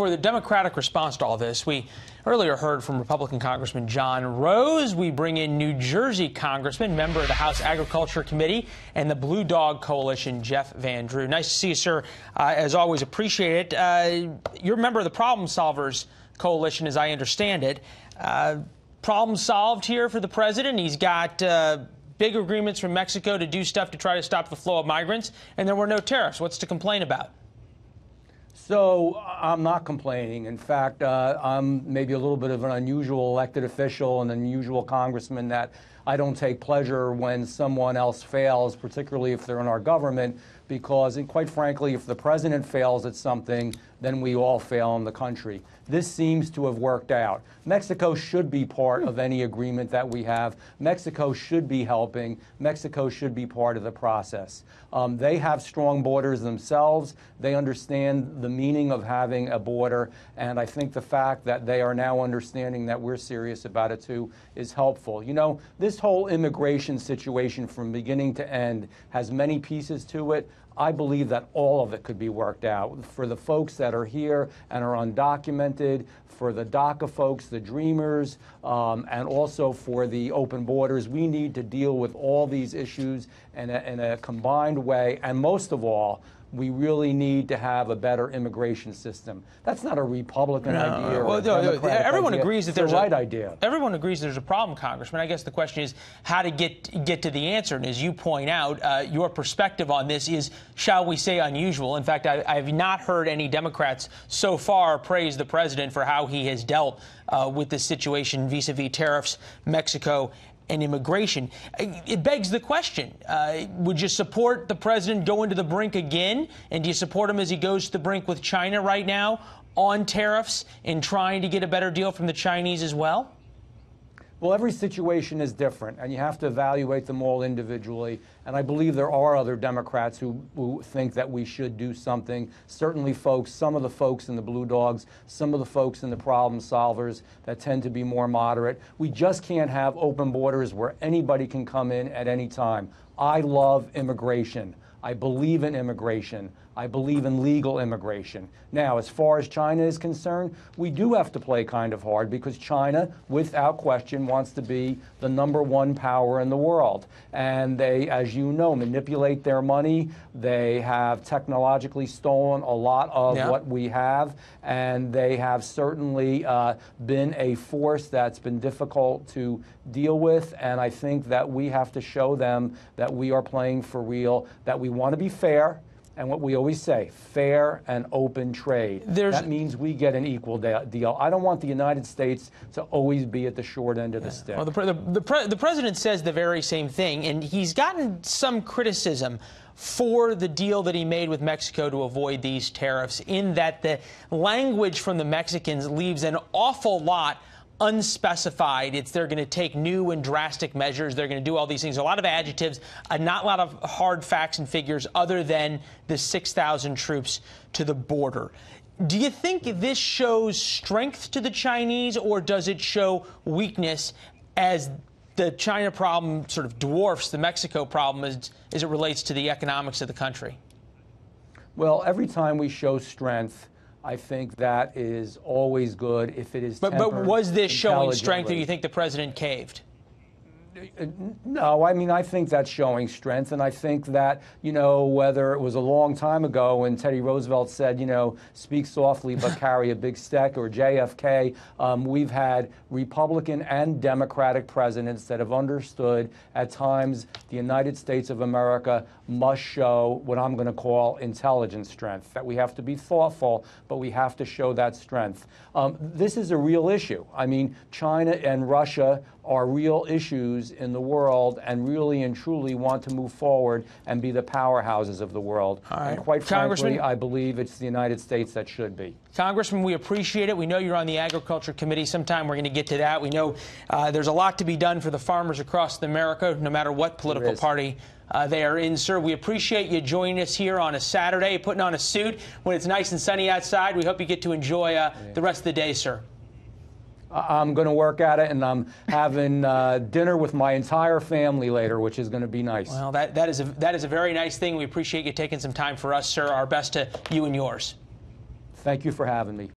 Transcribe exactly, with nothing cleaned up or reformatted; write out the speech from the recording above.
for the Democratic response to all this, we earlier heard from Republican Congressman John Rose. We bring in New Jersey Congressman, member of the House Agriculture Committee and the Blue Dog Coalition, Jeff Van Drew. Nice to see you, sir. Uh, as always, appreciate it. Uh, you're a member of the Problem Solvers Coalition, as I understand it. Uh, problem solved here for the president. He's got uh, big agreements from Mexico to do stuff to try to stop the flow of migrants, and there were no tariffs. What's to complain about? So I'm not complaining. In fact, uh, I'm maybe a little bit of an unusual elected official and an unusual congressman that I don't take pleasure when someone else fails, particularly if they're in our government, because, and quite frankly, if the president fails at something, then we all fail in the country. This seems to have worked out. Mexico should be part of any agreement that we have. Mexico should be helping. Mexico should be part of the process. Um, they have strong borders themselves. They understand the meaning of having a border, and I think the fact that they are now understanding that we're serious about it too is helpful. You know, this whole immigration situation from beginning to end has many pieces to it. I believe that all of it could be worked out for the folks that are here and are undocumented, for the DACA folks, the Dreamers, um, and also for the open borders. We need to deal with all these issues in a, in a combined way, and most of all, we really need to have a better immigration system. That's not a Republican no. idea. Or well, no, no, everyone idea. agrees that there's it's the right a, idea. Everyone agrees there's a problem, Congressman. I guess the question is how to get get to the answer. And as you point out, uh, your perspective on this is, shall we say, unusual. In fact, I, I have not heard any Democrats so far praise the president for how he has dealt uh, with this situation vis-a-vis tariffs, Mexico, and immigration. It begs the question, uh, would you support the president going to the brink again? And do you support him as he goes to the brink with China right now on tariffs and trying to get a better deal from the Chinese as well? Well, every situation is different, and you have to evaluate them all individually. And I believe there are other Democrats who, who think that we should do something. Certainly folks, some of the folks in the Blue Dogs, some of the folks in the Problem Solvers that tend to be more moderate. We just can't have open borders where anybody can come in at any time. I love immigration. I believe in immigration. I believe in legal immigration. Now, as far as China is concerned, we do have to play kind of hard because China, without question, wants to be the number one power in the world. And they, as you know, manipulate their money. They have technologically stolen a lot of yeah. what we have. And they have certainly uh, been a force that's been difficult to deal with. And I think that we have to show them that we are playing for real, that we want to be fair. And what we always say, fair and open trade. There's, that means we get an equal de deal. I don't want the United States to always be at the short end of the yeah. stick. Well, the, pre the, the, pre the president says the very same thing, and he's gotten some criticism for the deal that he made with Mexico to avoid these tariffs, in that the language from the Mexicans leaves an awful lot unspecified. It's they're going to take new and drastic measures. They're going to do all these things. A lot of adjectives, uh, not a lot of hard facts and figures other than the six thousand troops to the border. Do you think this shows strength to the Chinese, or does it show weakness as the China problem sort of dwarfs the Mexico problem as, as it relates to the economics of the country? Well, every time we show strength, I think that is always good if it is tempered. But, but was this showing strength, or you think the president caved? No, I mean, I think that's showing strength, and I think that, you know, whether it was a long time ago when Teddy Roosevelt said, you know, speak softly but carry a big stick, or J F K, um, we've had Republican and Democratic presidents that have understood at times the United States of America must show what I'm going to call intelligence strength, that we have to be thoughtful, but we have to show that strength. Um, this is a real issue. I mean, China and Russia are real issues in the world, and really and truly want to move forward and be the powerhouses of the world. All right. And quite frankly, I believe it's the United States that should be. Congressman, we appreciate it. We know you're on the Agriculture Committee. Sometime we're going to get to that. We know uh, there's a lot to be done for the farmers across America, no matter what political party uh, they are in. Sir, we appreciate you joining us here on a Saturday, putting on a suit when it's nice and sunny outside. We hope you get to enjoy uh, yeah. the rest of the day, sir. I'm going to work at it, and I'm having uh, dinner with my entire family later, which is going to be nice. Well, that, that, is a, that is a very nice thing. We appreciate you taking some time for us, sir. Our best to you and yours. Thank you for having me.